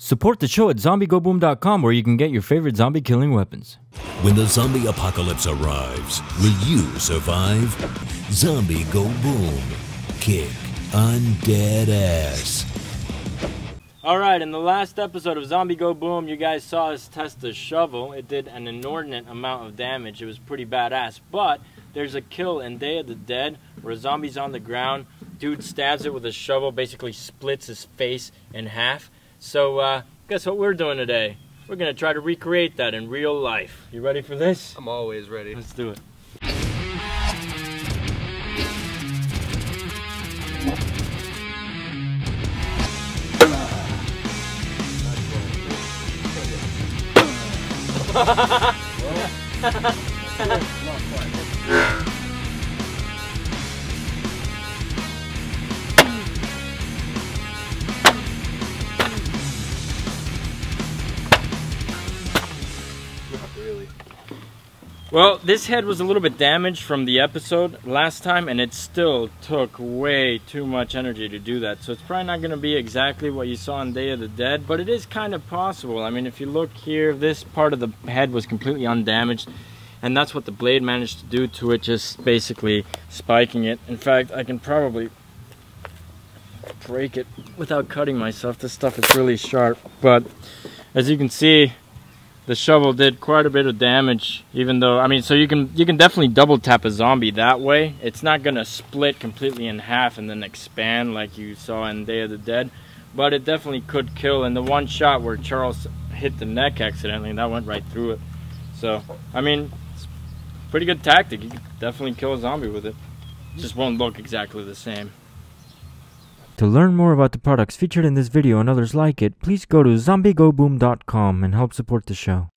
Support the show at zombiegoboom.com, where you can get your favorite zombie killing weapons. When the zombie apocalypse arrives, will you survive? Zombie Go Boom. Kick undead ass. Alright, in the last episode of Zombie Go Boom, you guys saw us test the shovel. It did an inordinate amount of damage. It was pretty badass. But there's a kill in Day of the Dead where a zombie's on the ground. Dude stabs it with a shovel, basically splits his face in half. So, guess what we're doing today? We're gonna try to recreate that in real life. You ready for this? I'm always ready. Let's do it. Well, this head was a little bit damaged from the episode last time, and it still took way too much energy to do that. So it's probably not going to be exactly what you saw in Day of the Dead, but it is kind of possible. I mean, if you look here, this part of the head was completely undamaged, and that's what the blade managed to do to it, just basically spiking it. In fact, I can probably break it without cutting myself. This stuff is really sharp, but as you can see, the shovel did quite a bit of damage, even though, I mean, so you can definitely double tap a zombie that way. It's not gonna split completely in half and then expand like you saw in Day of the Dead, but it definitely could kill. And the one shot where Charles hit the neck accidentally, that went right through it. So, I mean, it's a pretty good tactic. You can definitely kill a zombie with it. It just won't look exactly the same. To learn more about the products featured in this video and others like it, please go to zombiegoboom.com and help support the show.